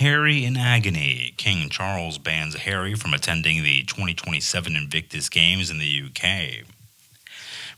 Harry in agony. King Charles bans Harry from attending the 2027 Invictus Games in the UK.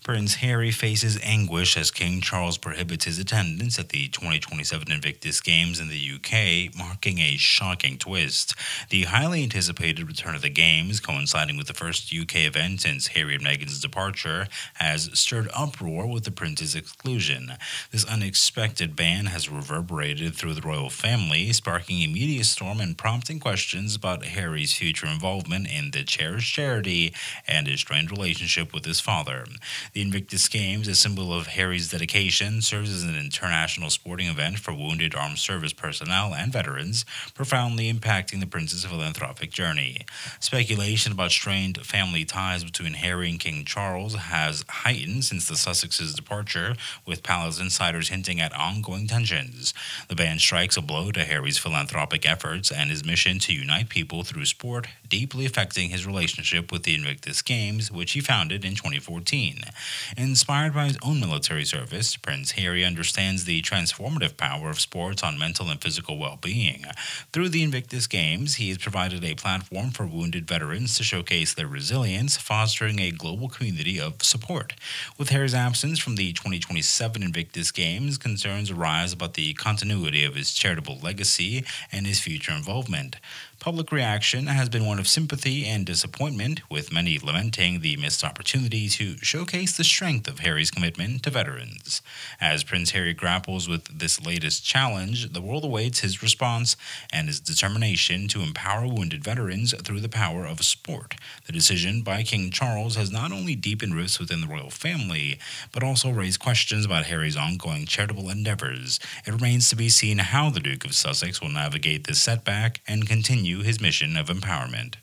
Prince Harry faces anguish as King Charles prohibits his attendance at the 2027 Invictus Games in the UK, marking a shocking twist. The highly anticipated return of the Games, coinciding with the first UK event since Harry and Meghan's departure, has stirred uproar with the Prince's exclusion. This unexpected ban has reverberated through the royal family, sparking a media storm and prompting questions about Harry's future involvement in the cherished charity and his strained relationship with his father. The Invictus Games, a symbol of Harry's dedication, serves as an international sporting event for wounded armed service personnel and veterans, profoundly impacting the prince's philanthropic journey. Speculation about strained family ties between Harry and King Charles has heightened since the Sussexes' departure, with palace insiders hinting at ongoing tensions. The ban strikes a blow to Harry's philanthropic efforts and his mission to unite people through sport, deeply affecting his relationship with the Invictus Games, which he founded in 2014. Inspired by his own military service, Prince Harry understands the transformative power of sports on mental and physical well-being. Through the Invictus Games, he has provided a platform for wounded veterans to showcase their resilience, fostering a global community of support. With Harry's absence from the 2027 Invictus Games, concerns arise about the continuity of his charitable legacy and his future involvement. Public reaction has been one of sympathy and disappointment, with many lamenting the missed opportunity to showcase the strength of Harry's commitment to veterans. As Prince Harry grapples with this latest challenge, the world awaits his response and his determination to empower wounded veterans through the power of sport. The decision by King Charles has not only deepened rifts within the royal family, but also raised questions about Harry's ongoing charitable endeavors. It remains to be seen how the Duke of Sussex will navigate this setback and continue his mission of empowerment.